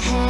head.